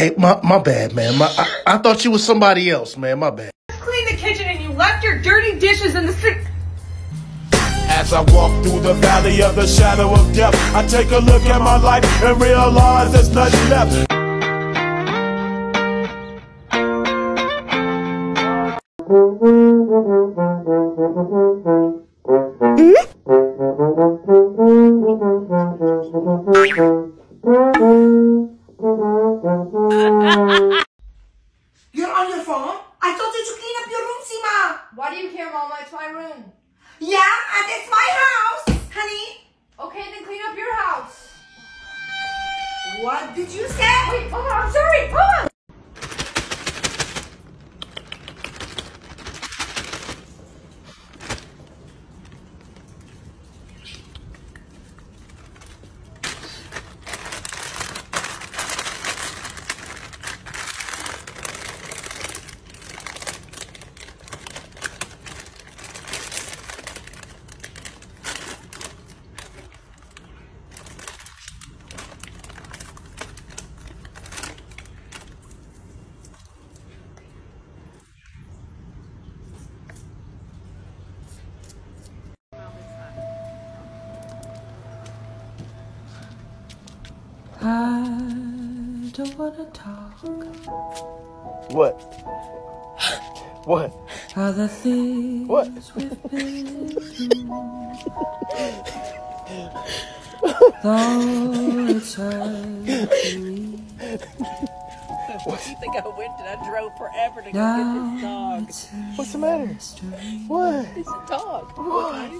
Hey, my bad, man. I thought you was somebody else, man. My bad. Clean the kitchen and you left your dirty dishes in the sink. As I walk through the valley of the shadow of death, I take a look at my life and realize there's nothing left. You're on your phone? I told you to clean up your room, Sima. Why do you care, Mama? It's my room. Yeah, and it's my house, honey. Okay, then clean up your house. What did you say? Wait, Mama, I'm sorry. Mama. I don't wanna talk. What? What? Other things. What? We've been though it's hard to me. What? You think I went and I drove forever to go get this dog? What's the matter? What? It's a dog. What?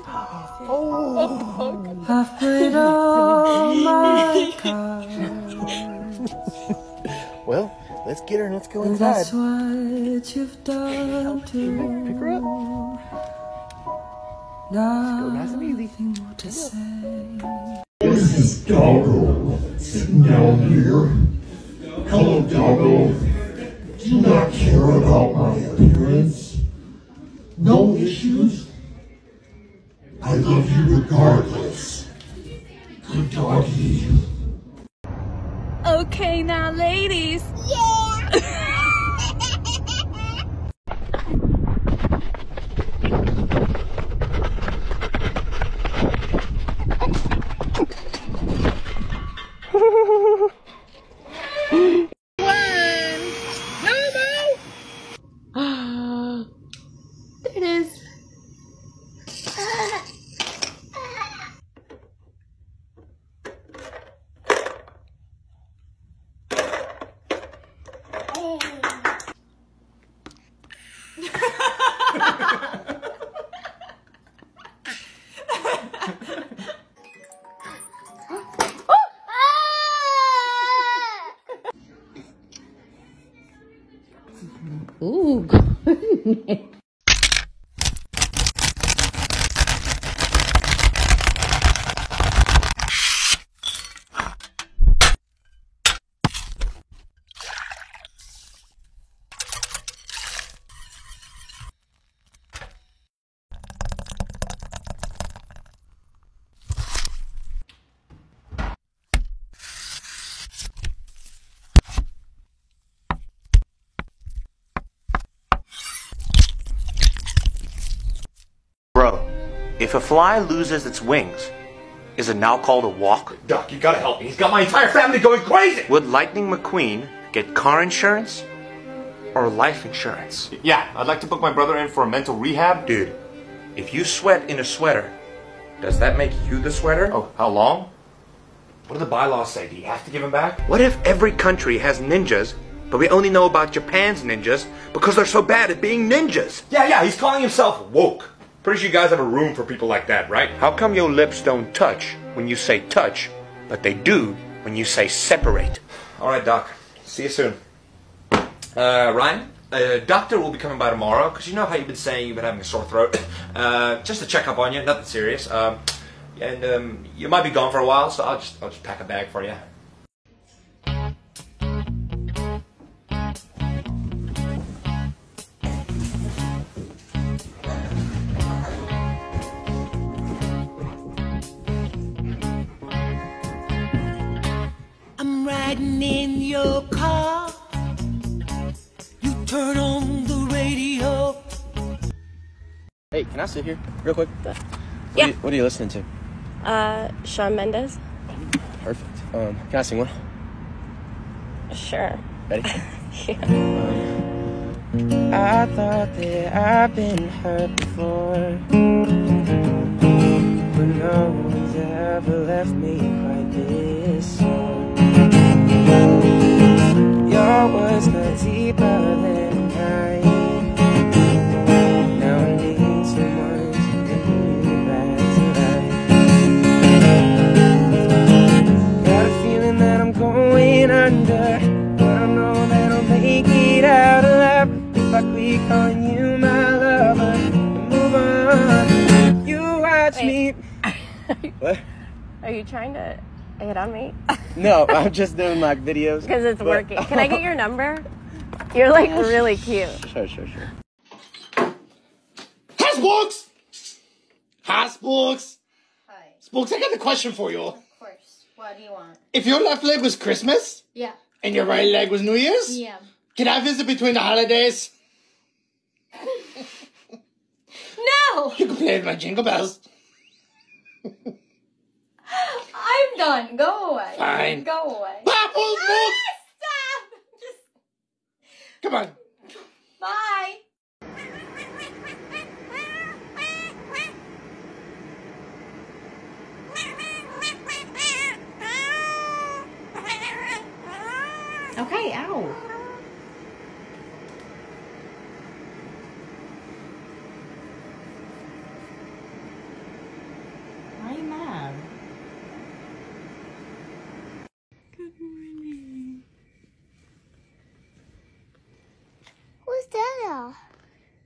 Oh. I've played all my cards. Well, let's get her and let's go inside. That's what you've done to pick her up. Now, nice and easy. More to say. This is Doggo sitting down here. Hello, Doggo. Do you not care about my appearance? No issues? I love you regardless. Good doggy. Okay, now, ladies. Yeah! Ooh, goodness. If a fly loses its wings, is it now called a walk? Doc, you gotta help me. He's got my entire family going crazy! Would Lightning McQueen get car insurance or life insurance? Yeah, I'd like to book my brother in for a mental rehab. Dude, if you sweat in a sweater, does that make you the sweater? Oh, how long? What do the bylaws say? Do you have to give him back? What if every country has ninjas, but we only know about Japan's ninjas because they're so bad at being ninjas? Yeah, he's calling himself woke. Pretty sure you guys have a room for people like that, right? How come your lips don't touch when you say touch, but they do when you say separate? Alright, Doc. See you soon. Ryan, doctor will be coming by tomorrow, because you know how you've been saying you've been having a sore throat. Just to check up on you, nothing serious. And you might be gone for a while, so I'll just pack a bag for you. Riding in your car, Hey, can I sit here real quick? Yeah. What are you listening to? Shawn Mendes. Perfect. Can I sing one? Sure. Ready? Yeah. I thought that I'd been hurt before, but no one's ever left me quite this sore. Your words cut deeper than mine. Calling you my lover, move on. You watch me. What? Are you trying to hit on me? No, I'm just doing like videos. Because it's working. Can I get your number? You're like really cute. Sure. Hi, Spooks! Hi. Spooks, I got a question for you. Of course. What do you want? If your left leg was Christmas? Yeah. And your right leg was New Year's? Yeah. Can I visit between the holidays? No! You can play with my jingle bells. I'm done. Go away. Fine. Go away. Popple, no, stop! Just... Come on. Bye. Okay, ow.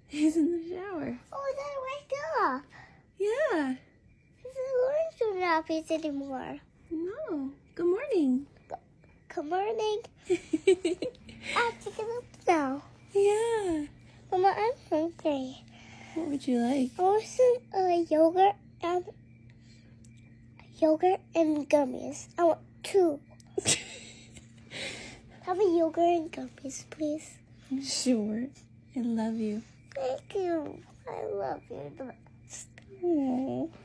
He's in the shower. Oh, then wake up. Yeah. His alarms do not beat anymore. No. Good morning. Good morning. I have to get up now. Yeah. Mama, I'm hungry. What would you like? I want some yogurt and gummies. I want two. Have a yogurt and gummies, please. Sure. I love you. Thank you. I love you the best. Aww.